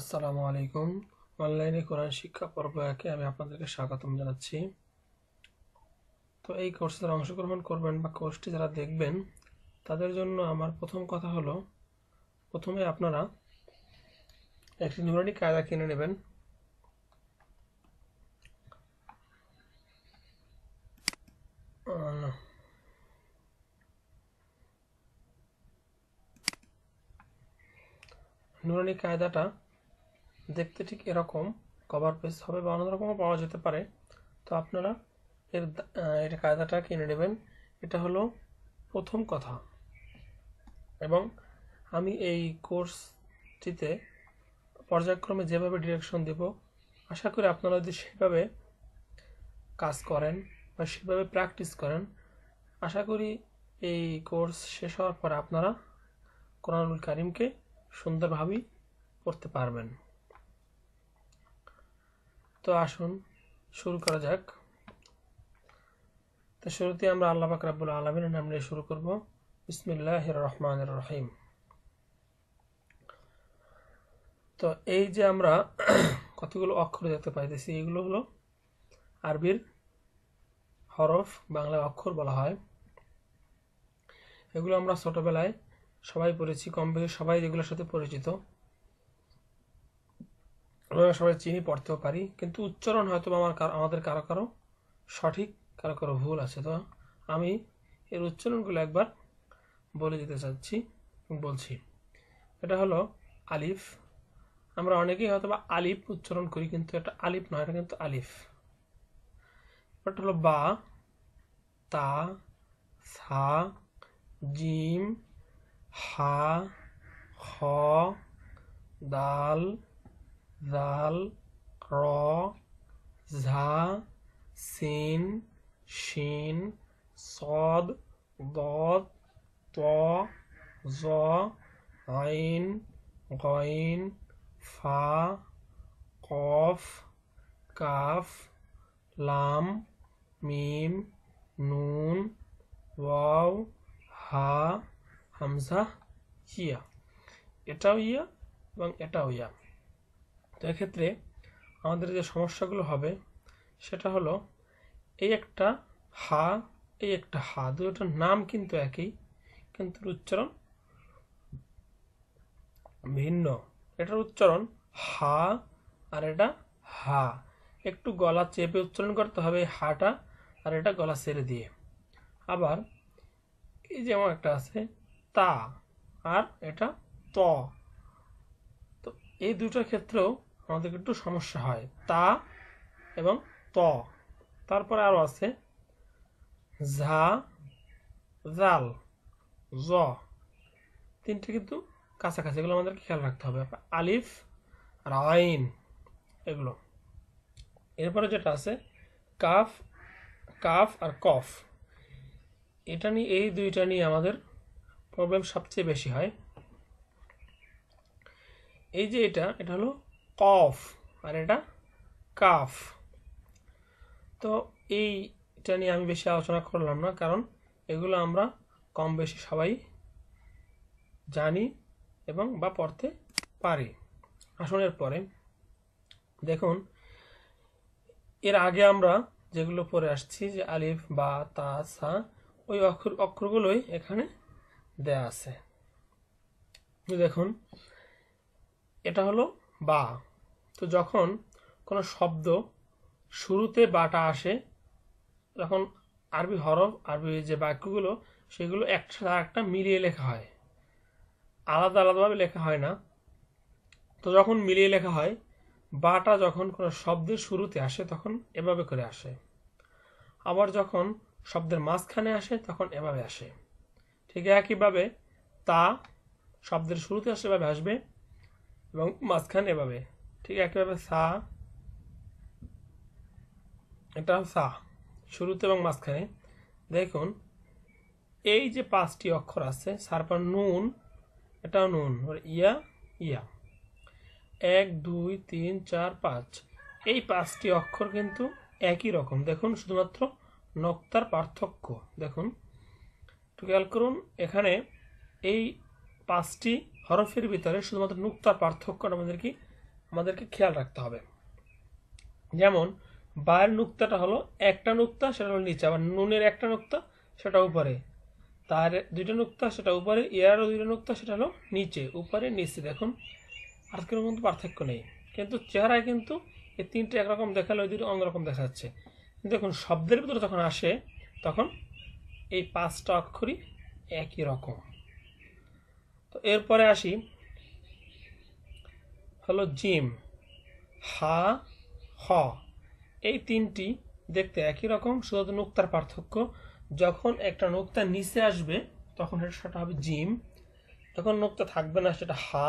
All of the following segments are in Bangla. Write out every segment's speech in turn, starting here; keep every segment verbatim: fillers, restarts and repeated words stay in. আসসালামু আলাইকুম। অনলাইনে কোরআন শিক্ষা পর্ব একে আমি আপনাদেরকে স্বাগতম জানাচ্ছি। তো এই কোর্সে যারা অংশগ্রহণ করবেন বা কোর্সটি যারা দেখবেন তাদের জন্য আমার প্রথম কথা হলো, প্রথমে আপনারা একটি নুরানি কায়দা কিনে নেবেন। নুরানি কায়দাটা দেখতে ঠিক এরকম কভার পেজ হবে বা অন্য রকমও পাওয়া যেতে পারে। তো আপনারা এর এর কায়দাটা কিনে নেবেন। এটা হলো প্রথম কথা। এবং আমি এই কোর্সটিতে পর্যায়ক্রমে যেভাবে ডিরেকশন দেব, আশা করি আপনারা যদি সেভাবে কাজ করেন বা সেভাবে প্র্যাকটিস করেন, আশা করি এই কোর্স শেষ হওয়ার পর আপনারা কোরআনুল কারীমকে সুন্দরভাবেই পড়তে পারবেন। তো আসুন শুরু করা যাক। তো শুরুতে আমরা আল্লাহ পাক রাব্বুল আলামিনের নাম নিয়ে শুরু করব। বিসমিল্লাহির রহমানির রহিম। তো এই যে আমরা কতগুলো অক্ষর দেখতে পাইতেছি, এগুলো হলো আরবির হরফ, বাংলা অক্ষর বলা হয়। এগুলো আমরা ছোটবেলায় সবাই পড়েছি, কম বেশি সবাই এগুলোর সাথে পরিচিত, সবাই চিনি, পড়তেও পারি। কিন্তু উচ্চারণ হয়তো আমার আমাদের কারো কারো সঠিক, কারো কারো ভুল আছে। তো আমি এর উচ্চারণগুলো একবার বলে দিতে চাচ্ছি, বলছি। এটা হলো আলিফ। আমরা অনেকেই হয়তো বা আলিফ উচ্চারণ করি, কিন্তু এটা আলিফ নয়, এটা কিন্তু আলিফ। এটা হলো বা, তা, সা, জিম, হা, খ, দাল, জাল, র, ঝা, সিন, শিন, সদ, দদ, ত, জ, আইন, গইন, ফা, কফ, কাফ, লাম, মিম, নুন, ওয়াও, হা, হামজা, ইয়া। এটাও ইয়া এবং এটাও ইয়া। তো এক্ষেত্রে আমাদের যে সমস্যাগুলো হবে সেটা হলো, এই একটা হা, এই একটা হা, দুটার নাম কিন্তু একই, কিন্তু উচ্চারণ ভিন্ন। এটার উচ্চারণ হা আর এটা হা, একটু গলা চেপে উচ্চারণ করতে হবে হাটা, আর এটা গলা ছেড়ে দিয়ে। আবার এই যেমন একটা আছে তা আর এটা ত। তো এই দুটোর ক্ষেত্রেও আমাদের একটু সমস্যা হয়, তা এবং ত। তারপরে আরও আছে ঝা, জাল, জ, তিনটে কিন্তু কাছাকাছি, এগুলো আমাদেরকে খেয়াল রাখতে হবে। আলিফ, আইন, এগুলো। এরপরে যেটা আছে কাফ, কাফ আর কফ, এটা নিয়ে, এই দুইটা নিয়ে আমাদের প্রবলেম সবচেয়ে বেশি হয়। এই যে এটা, এটা হলো কফ আর এটা কাফ। তো এইটা নিয়ে আমি বেশি আলোচনা করলাম না, কারণ এগুলো আমরা কম বেশি সবাই জানি এবং বা পড়তে পারি। আসুন এরপরে দেখুন, এর আগে আমরা যেগুলো পড়ে আসছি, যে আলিফ, বা, তা, সা, ওই অক্ষর অক্ষরগুলোই এখানে দেয়া আছে। দেখুন এটা হলো বা। তো যখন কোনো শব্দ শুরুতে বাটা আসে, তখন আরবি হরফ, আরবি যে বাক্যগুলো, সেগুলো একটা একটা মিলিয়ে লেখা হয়, আলাদা আলাদাভাবে লেখা হয় না। তো যখন মিলিয়ে লেখা হয়, বাটা যখন কোনো শব্দের শুরুতে আসে তখন এভাবে করে আসে, আবার যখন শব্দের মাঝখানে আসে তখন এভাবে আসে। ঠিক একইভাবে তা শব্দের শুরুতে আসে এভাবে আসবে এবং মাঝখানে এভাবে। ঠিক একইভাবে সা, এটা সা শুরুতে এবং মাঝখানে। দেখুন এই যে পাঁচটি অক্ষর আছে, তারপর নুন, এটাও নুন, ইয়া, ইয়া, এক, দুই, তিন, চার, পাঁচ, এই পাঁচটি অক্ষর কিন্তু একই রকম। দেখুন শুধুমাত্র নক্তার পার্থক্য। দেখুন একটু খেয়াল করুন, এখানে এই পাঁচটি হরফের ভিতরে শুধুমাত্র নুক্তার পার্থক্যটা আমাদেরকে আমাদেরকে খেয়াল রাখতে হবে। যেমন বায়ের নুক্তাটা হলো একটা নুক্তা সেটা হলো নিচে, আবার নুনের একটা নুক্তা সেটা উপরে, তার দুইটা নুক্তা সেটা উপরে, ইয়ারও দুইটা নুক্তা সেটা হলো নিচে, উপরে নিচে। দেখুন আর কোনো কিন্তু পার্থক্য নেই, কিন্তু চেহারায় কিন্তু এই তিনটে একরকম দেখালে ওই দুটো অন্যরকম দেখা যাচ্ছে। দেখুন শব্দের ভিতরে যখন আসে তখন এই পাঁচটা অক্ষরই একই রকম। তো এরপরে আসি হলো জিম, হা, হ, এই তিনটি দেখতে একই রকম, শুধু নুক্তার পার্থক্য। যখন একটা নুক্তা নিচে আসবে তখন সেটা হবে জিম, যখন নুক্তা থাকবে না সেটা হা,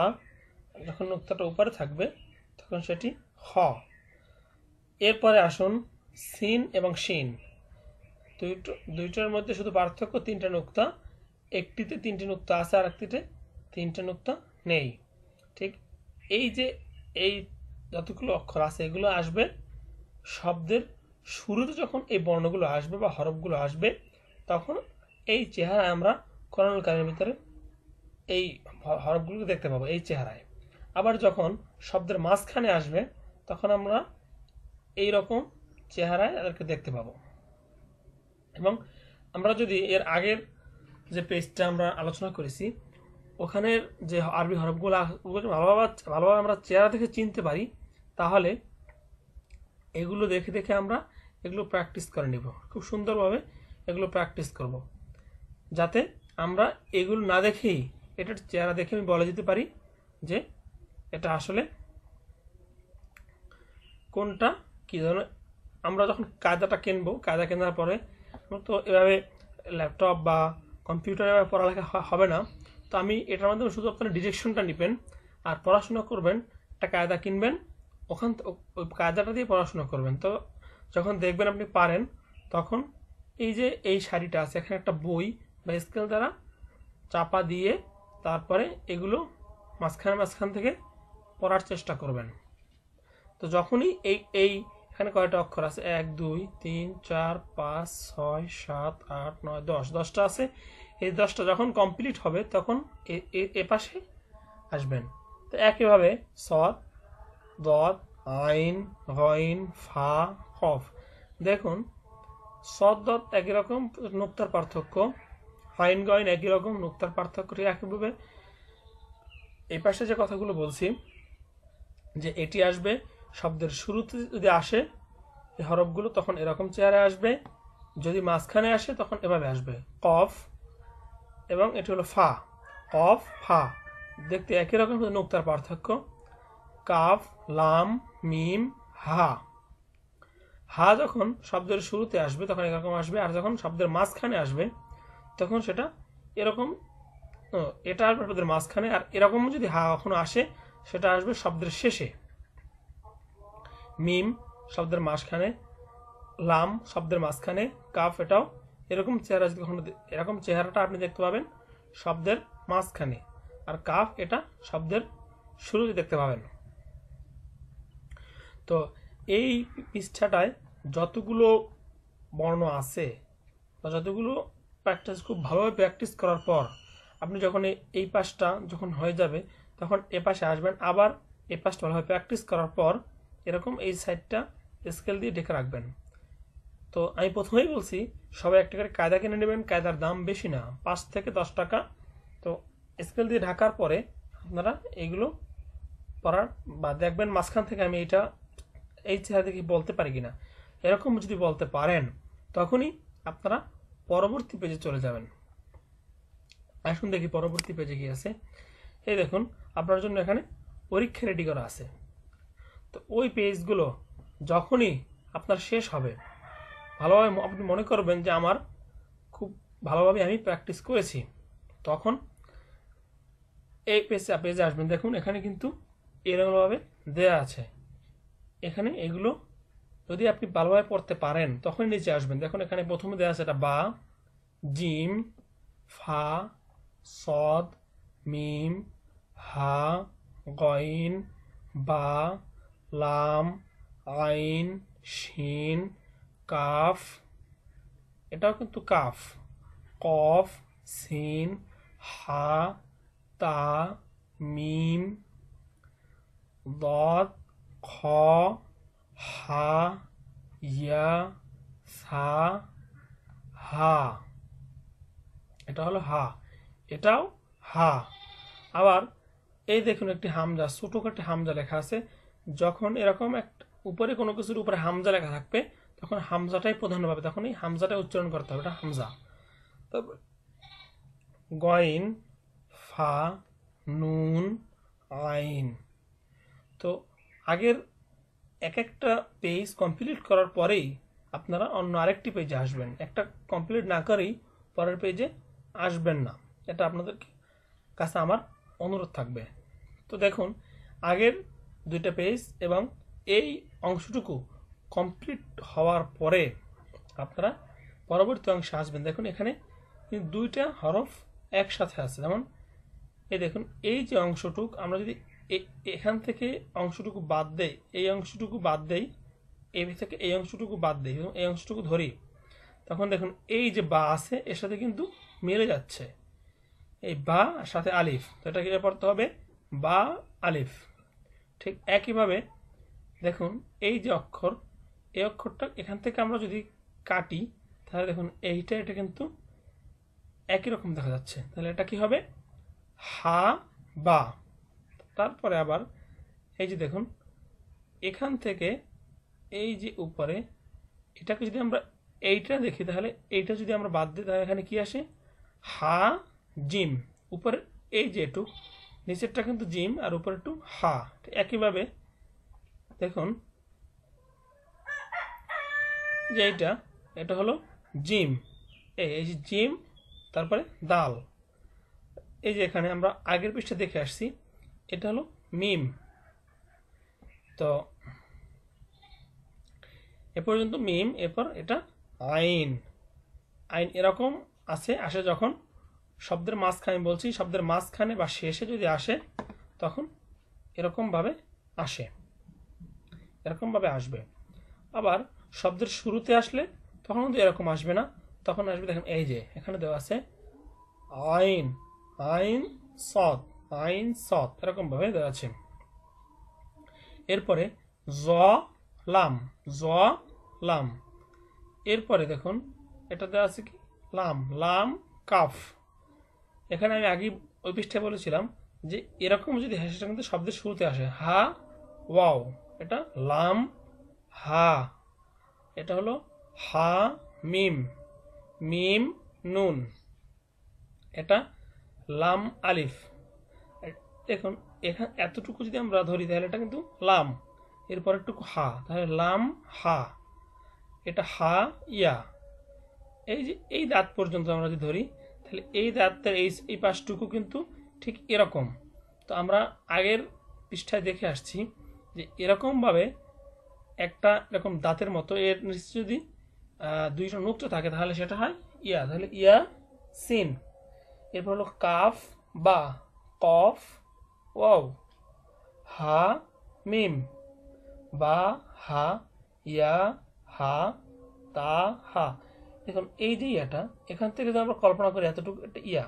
যখন নুক্তাটা উপরে থাকবে তখন সেটি হ। এরপরে আসুন সিন এবং শিন, দুটো দুইটার মধ্যে শুধু পার্থক্য তিনটা নুক্তা, একটিতে তিনটে নুক্তা আছে আর একটিতে তিনটে নুক্তা নেই। ঠিক এই যে এই যতগুলো অক্ষর আছে এগুলো আসবে শব্দের শুরুতে, যখন এই বর্ণগুলো আসবে বা হরফগুলো আসবে তখন এই চেহারায় আমরা কোরআনুল কারিমের ভিতরে এই হরফগুলোকে দেখতে পাবো এই চেহারায়। আবার যখন শব্দের মাঝখানে আসবে তখন আমরা এই রকম চেহারায় তাদেরকে দেখতে পাবো। এবং আমরা যদি এর আগের যে পেজটা আমরা আলোচনা করেছি ওখানের যে আরবি হরফগুলো ভালোভাবে ভালোভাবে আমরা চেহারা দেখে চিনতে পারি, তাহলে এগুলো দেখে দেখে আমরা এগুলো প্র্যাকটিস করে নেব, খুব সুন্দরভাবে এগুলো প্র্যাকটিস করব, যাতে আমরা এগুলো না দেখেই এটার চেহারা দেখে আমি বলে দিতে পারি যে এটা আসলে কোনটা কী। ধরো আমরা যখন কায়দাটা কিনবো, কায়দা কেনার পরে তো এভাবে ল্যাপটপ বা কম্পিউটারে পড়ালেখা হবে না, তো আমি এটার মাধ্যমে শুধু আপনারা ডিরেকশনটা নেবেন আর পড়াশোনা করবেন, একটা কায়দা কিনবেন, ওখান ওই কায়দাটা দিয়ে পড়াশোনা করবেন। তো যখন দেখবেন আপনি পারেন তখন এই যে এই শাড়িটা আছে এখানে একটা বই বা স্কেল দ্বারা চাপা দিয়ে তারপরে এগুলো মাঝখানে মাঝখান থেকে পড়ার চেষ্টা করবেন। তো যখনই এই এই এখানে কয়টা অক্ষর আছে, এক, দুই, তিন, চার, পাঁচ, ছয়, সাত, আট, নয়, দশ, দশটা আছে, এই দশটা যখন কমপ্লিট হবে তখন এ পাশে আসবেন। তো একইভাবে সদ, দদ, আইন, গইন, ফা, কফ, দেখুন সদ দদ একই রকম নুক্তার পার্থক্য, আইন গইন একই রকম নুক্তার পার্থক্য। একইভাবে এই পাশে যে কথাগুলো বলছি যে এটি আসবে শব্দের শুরুতে, যদি আসে এই হরফগুলো তখন এরকম চেহারায় আসবে, যদি মাঝখানে আসে তখন এভাবে আসবে। কফ এবং এটি হলো ফা, কফ ফা দেখতে একই রকম নুক্তার পার্থক্য। কাফ, লাম, মিম, হা, হা যখন শব্দের শুরুতে আসবে তখন এরকম আসবে, আর যখন শব্দের মাঝখানে আসবে তখন সেটা এরকম, এটা আসবে শব্দের মাঝখানে, আর এরকম যদি হা কখনো আসে সেটা আসবে শব্দের শেষে, মিম শব্দের মাঝখানে, লাম শব্দের মাঝখানে, কাফ এটাও এরকম চেহারা, যদি কখনো এরকম চেহারাটা আপনি দেখতে পাবেন শব্দের মাঝখানে, আর কাফ এটা শব্দের শুরুতে দেখতে পাবেন। তো এই পৃষ্ঠাটায় যতগুলো বর্ণ আছে বা যতগুলো প্র্যাকটিস খুব ভালোভাবে প্র্যাকটিস করার পর আপনি যখন এই পাশটা যখন হয়ে যাবে তখন এ পাশে আসবেন, আবার এ পাশটা ভালোভাবে প্র্যাকটিস করার পর এরকম এই সাইডটা স্কেল দিয়ে ঢেকে রাখবেন। তো আমি প্রথমেই বলছি সবাই একটা করে কায়দা কিনে নেবেন, কায়দার দাম বেশি না, পাঁচ থেকে দশ টাকা। তো স্কেল দিয়ে ঢাকার পরে আপনারা এগুলো পড়ার বা দেখবেন মাঝখান থেকে আমি এটা এই চেহারা দেখে বলতে পারি কিনা, এরকম যদি বলতে পারেন তখনই আপনারা পরবর্তী পেজে চলে যাবেন। আসুন দেখি পরবর্তী পেজে কি আছে। এই দেখুন আপনার জন্য এখানে পরীক্ষা রেডি করা আছে। তো ওই পেজগুলো যখনই আপনার শেষ হবে ভালোভাবে আপনি মনে করবেন যে আমার খুব ভালোভাবে আমি প্র্যাকটিস করেছি, তখন এই পেজে পেজে আসবেন। দেখুন এখানে কিন্তু এরকমভাবে দেয়া আছে, এখানে এগুলো যদি আপনি ভালোভাবে পড়তে পারেন তখন নিচে আসবেন। দেখুন এখানে প্রথমে দেয়া আছে এটা বা, জিম, ফা, সদ, মিম, হা, গইন, বা, লাম, আইন, শিন, কাফ, এটাও কিন্তু কাফ, কফ, সিন, হা, তা, মিম, ضاد خا ها يا সা হা এটা হলো হা এটাও হা আবার এই দেখুন একটি হামজা ছোট করে হামজা লেখা আছে যখন এরকম এক উপরে কোনো কিছুর উপরে হামজা লেখা থাকবে তখন হামজাটাই প্রধান হবে তখন এই হামজাটা উচ্চারণ করতে হবে এটা হামজা তারপর গইন ফা নুন আইন তো আগের এক একটা পেজ কমপ্লিট করার পরেই আপনারা অন্য আরেকটি পেজে আসবেন একটা কমপ্লিট না করেই পরের পেজে আসবেন না এটা আপনাদের কাছে আমার অনুরোধ থাকবে তো দেখুন আগের দুইটা পেজ এবং এই অংশটুকু কমপ্লিট হওয়ার পরে আপনারা পরবর্তী অংশে আসবেন দেখুন এখানে দুইটা হরফ একসাথে আছে যেমন এই দেখুন এই যে অংশটুক আমরা যদি এখান থেকে অংশটুকু বাদ দেই এই অংশটুকু বাদ দেই এই থেকে এই অংশটুকু বাদ দেই এবং এই অংশটুকু ধরি তখন দেখুন এই যে বা আছে এর সাথে কিন্তু মিলে যাচ্ছে এই বা সাথে আলিফ তো এটা কি পড়তে হবে বা আলিফ ঠিক একই ভাবে দেখুন এই যে অক্ষর এই অক্ষরটা এখান থেকে আমরা যদি কাটি তাহলে দেখুন এইটা এটা কিন্তু একই রকম দেখা যাচ্ছে তাহলে এটা কি হবে হা বা তারপরে আবার এই যে দেখুন এখান থেকে এই যে উপরে এটাকে যদি আমরা এইটা দেখি তাহলে এইটা যদি আমরা বাদ দিই তাহলে এখানে কি আসে হা জিম উপরে এই যে টুক নিচেরটা কিন্তু জিম আর উপরে টু হা একই ভাবে দেখুন যে এটা এটা হলো জিম এই যে জিম তারপরে দাল এই যে এখানে আমরা আগের পৃষ্ঠা দেখে আসছি এটা হলো মিম তো এ পর্যন্ত মিম এরপর এটা আইন আইন এরকম আসে আসে যখন শব্দের মাঝখানে বলছি শব্দের মাঝখানে বা শেষে যদি আসে তখন এরকম ভাবে আসে এরকম ভাবে আসবে আবার শব্দের শুরুতে আসলে তখন তো এরকম আসবে না তখন আসবে দেখেন এই যে এখানে দেওয়া আছে আইন আইন সাদ আইন সাদ এরকম ভাবে দেওয়া আছে এরপরে জ লাম জ লাম এরপরে দেখুন এটা দেওয়া আছে কি লাম লাম কাফ এখানে আমি আগে ওই পৃষ্ঠায় বলেছিলাম যে এরকম যদি হ্যাশটা কিন্তু শব্দের শুরুতে আসে হা ওয়াও এটা লাম হা এটা হলো হা মিম মিম নুন এটা লাম আলিফ দেখুন এখানে এতটুকু যদি আমরা ধরি তাহলে এটা কিন্তু লাম এরপর একটুকু হা তাহলে লাম হা এটা হা ইয়া এই যে এই দাঁত পর্যন্ত আমরা যদি ধরি তাহলে এই দাঁতের এই এই পাশটুকু কিন্তু ঠিক এরকম তো আমরা আগের পৃষ্ঠায় দেখে আসছি যে এরকমভাবে একটা এরকম দাঁতের মতো এর নিচে যদি দুইটা নুকটা থাকে তাহলে সেটা হয় ইয়া তাহলে ইয়া সিন এরপর হলো কাফ বা কফ ওয়াও হা মিম বা হা ইয়া হা তা হা দেখুন এই যে ইয়াটা এখান থেকে যদি আমরা কল্পনা করি এতটুকু এটা ইয়া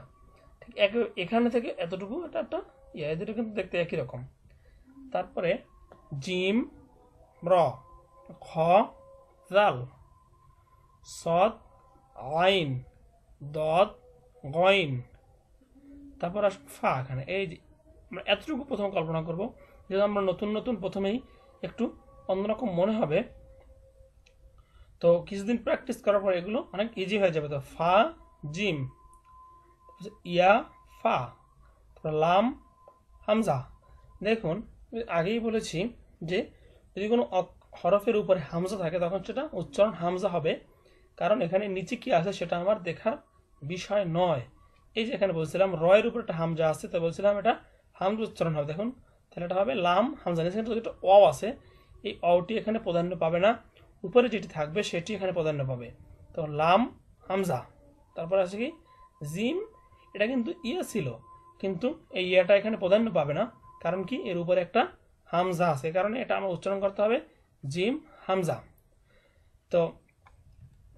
ঠিক এক এখানে থেকে এতটুকু এটা একটা ইয়া এদেরটা কিন্তু দেখতে একই রকম তারপরে জিম র খ জাল সদ আইন দদ গইন তারপর আস ফা এখানে এই যে আমরা এতটুকু প্রথম কল্পনা করব যেহেতু আমরা নতুন নতুন প্রথমেই একটু অন্যরকম মনে হবে তো কিছুদিন প্র্যাকটিস করার পর এগুলো অনেক ইজি হয়ে যাবে তো ফা জিম ইয়া ফা তারপর লাম হামজা দেখুন আগেই বলেছি যে যদি কোনো হরফের উপরে হামজা থাকে তখন সেটা উচ্চারণ হামজা হবে কারণ এখানে নিচে কি আছে সেটা আমার দেখার বিষয় নয় এই যে এখানে বলছিলাম রয়ের উপরে একটা হামজা আছে তো বলছিলাম এটা হামজা উচ্চারণ হবে দেখুন তাহলে এটা হবে লাম হামজা নিচে কিন্তু একটা অ আছে এই অটি এখানে প্রাধান্য পাবে না উপরে যেটি থাকবে সেটি এখানে প্রাধান্য পাবে তো লাম হামজা তারপরে আছে কি জিম এটা কিন্তু ইয়া ছিল কিন্তু এই ইয়াটা এখানে প্রাধান্য পাবে না কারণ কি এর উপরে একটা হামজা আছে কারণে এটা আমরা উচ্চারণ করতে হবে জিম হামজা তো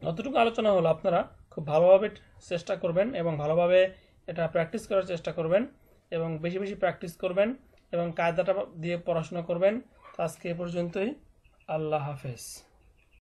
যতটুকু আলোচনা হলো আপনারা খুব ভালোভাবে চেষ্টা করবেন এবং ভালোভাবে এটা প্র্যাকটিস করার চেষ্টা করবেন এবং বেশি বেশি প্র্যাকটিস করবেন এবং কায়দাটা দিয়ে পড়াশোনা করবেন। তো আজকে এই পর্যন্তই, আল্লাহ হাফেজ।